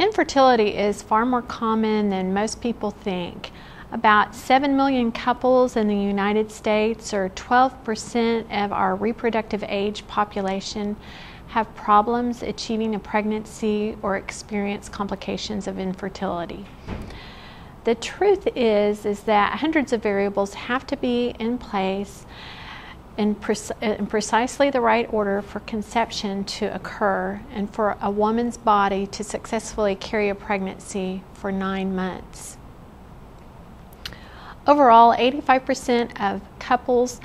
Infertility is far more common than most people think. About 7 million couples in the United States, or 12% of our reproductive age population, have problems achieving a pregnancy or experience complications of infertility. The truth is that hundreds of variables have to be in place in precisely the right order for conception to occur and for a woman's body to successfully carry a pregnancy for 9 months. Overall, 85% of couples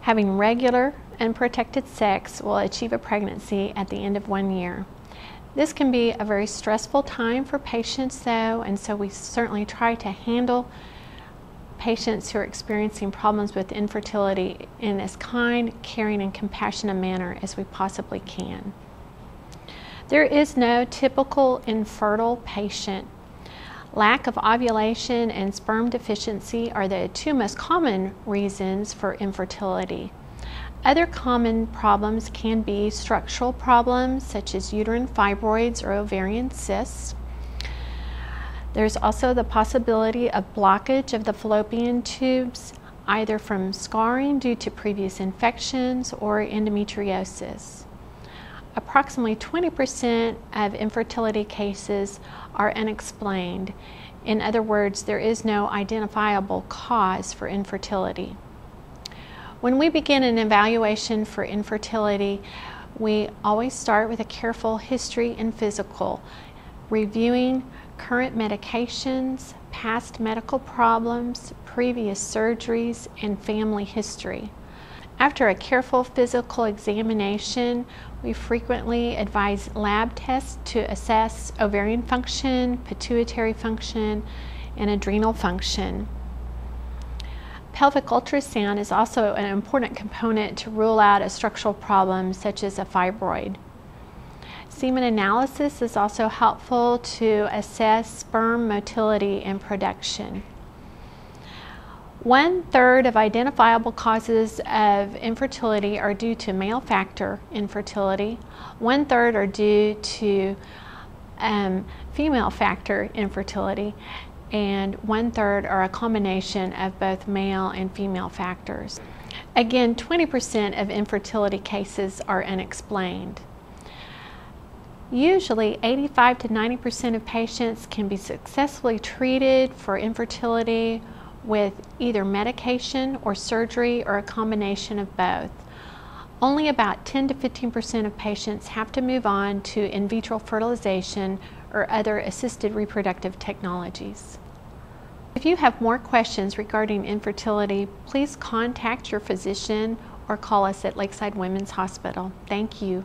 having regular and protected sex will achieve a pregnancy at the end of 1 year. This can be a very stressful time for patients, though, and so we certainly try to handle patients who are experiencing problems with infertility in as kind, caring, and compassionate a manner as we possibly can. There is no typical infertile patient. Lack of ovulation and sperm deficiency are the two most common reasons for infertility. Other common problems can be structural problems such as uterine fibroids or ovarian cysts. There's also the possibility of blockage of the fallopian tubes, either from scarring due to previous infections or endometriosis. Approximately 20% of infertility cases are unexplained. In other words, there is no identifiable cause for infertility. When we begin an evaluation for infertility, we always start with a careful history and physical, reviewing current medications, past medical problems, previous surgeries, and family history. After a careful physical examination, we frequently advise lab tests to assess ovarian function, pituitary function, and adrenal function. Pelvic ultrasound is also an important component to rule out a structural problem such as a fibroid. Semen analysis is also helpful to assess sperm motility and production. 1/3 of identifiable causes of infertility are due to male factor infertility. 1/3 are due to female factor infertility, and 1/3 are a combination of both male and female factors. Again, 20% of infertility cases are unexplained. Usually, 85 to 90% of patients can be successfully treated for infertility with either medication or surgery or a combination of both. Only about 10 to 15% of patients have to move on to in vitro fertilization or other assisted reproductive technologies. If you have more questions regarding infertility, please contact your physician or call us at Lakeside Women's Hospital. Thank you.